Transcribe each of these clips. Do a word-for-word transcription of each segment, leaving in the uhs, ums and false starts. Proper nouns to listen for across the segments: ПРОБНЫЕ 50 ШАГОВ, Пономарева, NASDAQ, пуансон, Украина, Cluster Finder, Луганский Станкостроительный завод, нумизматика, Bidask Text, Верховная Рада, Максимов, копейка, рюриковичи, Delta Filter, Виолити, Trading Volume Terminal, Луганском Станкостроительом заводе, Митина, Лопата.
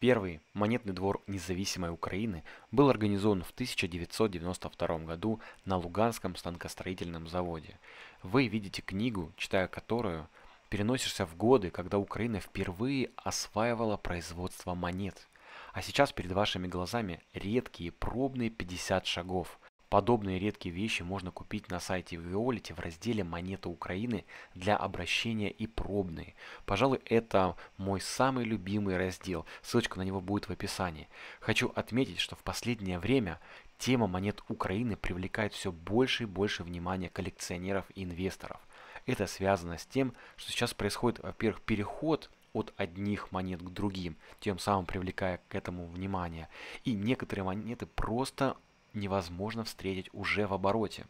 Первый монетный двор независимой Украины был организован в тысяча девятьсот девяносто втором году на Луганском станкостроительном заводе. Вы видите книгу, читая которую, переносишься в годы, когда Украина впервые осваивала производство монет. А сейчас перед вашими глазами редкие пробные пятьдесят шагов. Подобные редкие вещи можно купить на сайте Виолити в разделе «Монеты Украины» для обращения и пробные. Пожалуй, это мой самый любимый раздел, ссылочка на него будет в описании. Хочу отметить, что в последнее время тема монет Украины привлекает все больше и больше внимания коллекционеров и инвесторов. Это связано с тем, что сейчас происходит, во-первых, переход от одних монет к другим, тем самым привлекая к этому внимание, и некоторые монеты просто невозможно встретить уже в обороте.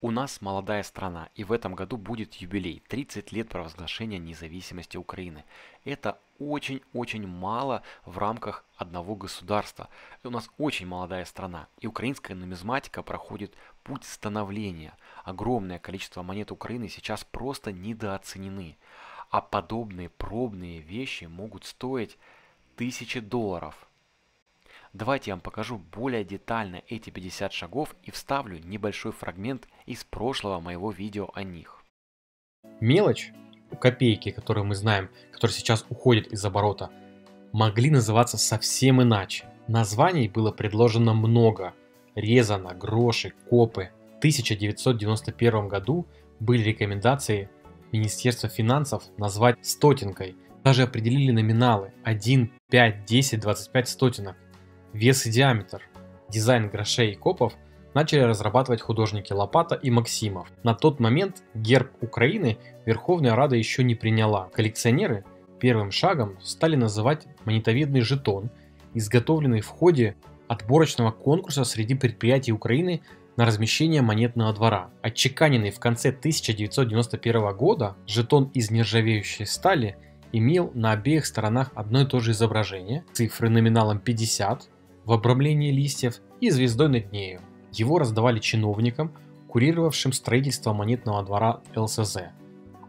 У нас молодая страна, и в этом году будет юбилей – тридцать лет провозглашения независимости Украины. Это очень-очень мало в рамках одного государства. У нас очень молодая страна, и украинская нумизматика проходит путь становления. Огромное количество монет Украины сейчас просто недооценены. А подобные пробные вещи могут стоить тысячи долларов. Давайте я вам покажу более детально эти пятьдесят шагов и вставлю небольшой фрагмент из прошлого моего видео о них. Мелочь, копейки, которые мы знаем, которые сейчас уходят из оборота, могли называться совсем иначе. Названий было предложено много. Резано, гроши, копы. В тысяча девятьсот девяносто первом году были рекомендации Министерства финансов назвать стотинкой. Даже определили номиналы один, пять, десять, двадцать пять стотинок. Вес и диаметр. Дизайн грошей и копов начали разрабатывать художники Лопата и Максимов. На тот момент герб Украины Верховная Рада еще не приняла. Коллекционеры первым шагом стали называть монетовидный жетон, изготовленный в ходе отборочного конкурса среди предприятий Украины на размещение монетного двора. Отчеканенный в конце тысяча девятьсот девяносто первого года жетон из нержавеющей стали имел на обеих сторонах одно и то же изображение, цифры номиналом пятьдесят, в обрамлении листьев и звездой над нею. Его раздавали чиновникам, курировавшим строительство монетного двора эл эс зэ.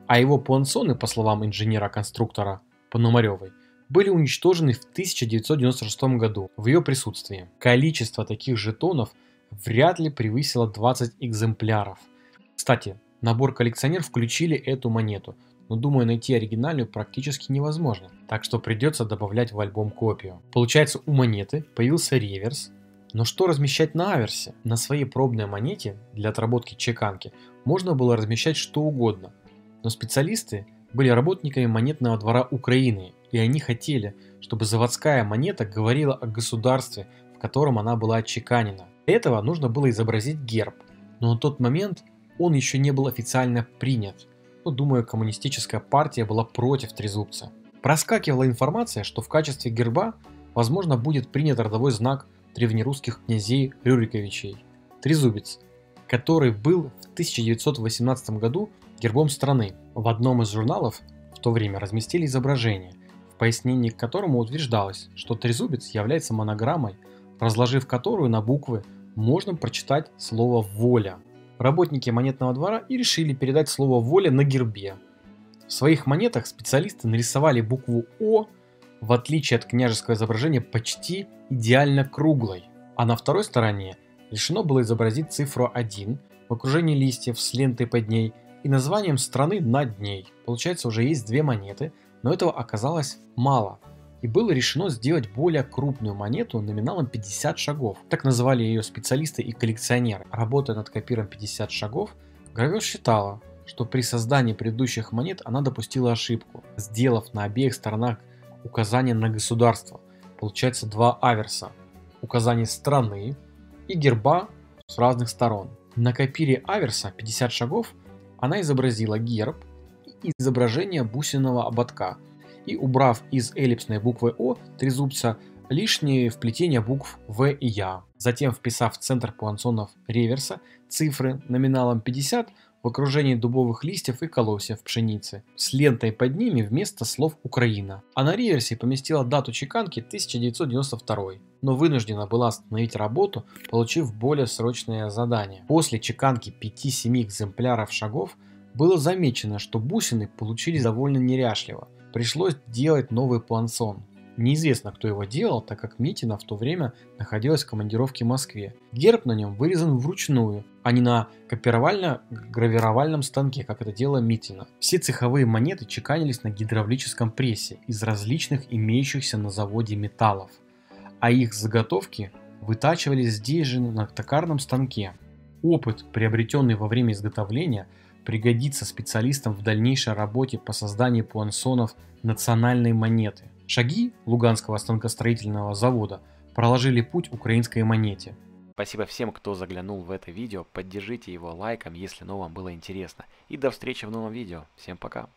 А его пуансоны, по словам инженера-конструктора Пономаревой, были уничтожены в тысяча девятьсот девяносто шестом году в ее присутствии. Количество таких жетонов вряд ли превысило двадцать экземпляров. Кстати, набор коллекционер включили эту монету, но думаю, найти оригинальную практически невозможно, так что придется добавлять в альбом копию. Получается, у монеты появился реверс, но что размещать на аверсе? На своей пробной монете для отработки чеканки можно было размещать что угодно, но специалисты были работниками монетного двора Украины, и они хотели, чтобы заводская монета говорила о государстве, в котором она была отчеканена. Для этого нужно было изобразить герб, но на тот момент он еще не был официально принят. Но, думаю, коммунистическая партия была против трезубца. Проскакивала информация, что в качестве герба, возможно, будет принят родовой знак древнерусских князей рюриковичей – трезубец, который был в тысяча девятьсот восемнадцатом году гербом страны. В одном из журналов в то время разместили изображение, в пояснении к которому утверждалось, что трезубец является монограммой, разложив которую на буквы можно прочитать слово «воля». Работники монетного двора и решили передать слово «воля» на гербе. В своих монетах специалисты нарисовали букву «О», в отличие от княжеского изображения, почти идеально круглой, а на второй стороне решено было изобразить цифру один в окружении листьев с лентой под ней и названием страны над ней. Получается, уже есть две монеты, но этого оказалось мало, и было решено сделать более крупную монету номиналом пятьдесят шагов. Так называли ее специалисты и коллекционеры. Работая над копиром пятьдесят шагов, гравер считала, что при создании предыдущих монет она допустила ошибку, сделав на обеих сторонах указание на государство. Получается два аверса, указание страны и герба с разных сторон. На копире аверса пятьдесят шагов она изобразила герб и изображение бусинного ободка, и, убрав из эллипсной буквы «О» трезубца лишние вплетения букв «В» и «Я». Затем, вписав в центр пуансонов реверса цифры номиналом пятьдесят в окружении дубовых листьев и колосьев пшеницы, с лентой под ними вместо слов «Украина». А на реверсе поместила дату чеканки тысяча девятьсот девяносто второй, но вынуждена была остановить работу, получив более срочное задание. После чеканки пяти-семи экземпляров шагов было замечено, что бусины получили довольно неряшливо. Пришлось делать новый пуансон. Неизвестно, кто его делал, так как Митина в то время находилась в командировке в Москве. Герб на нем вырезан вручную, а не на копировально-гравировальном станке, как это делала Митина. Все цеховые монеты чеканились на гидравлическом прессе из различных имеющихся на заводе металлов, а их заготовки вытачивались здесь же на токарном станке. Опыт, приобретенный во время изготовления, пригодится специалистам в дальнейшей работе по созданию пуансонов национальной монеты. Шаги Луганского станкостроительного завода проложили путь украинской монете. Спасибо всем, кто заглянул в это видео, поддержите его лайком, если оно вам было интересно. И до встречи в новом видео. Всем пока!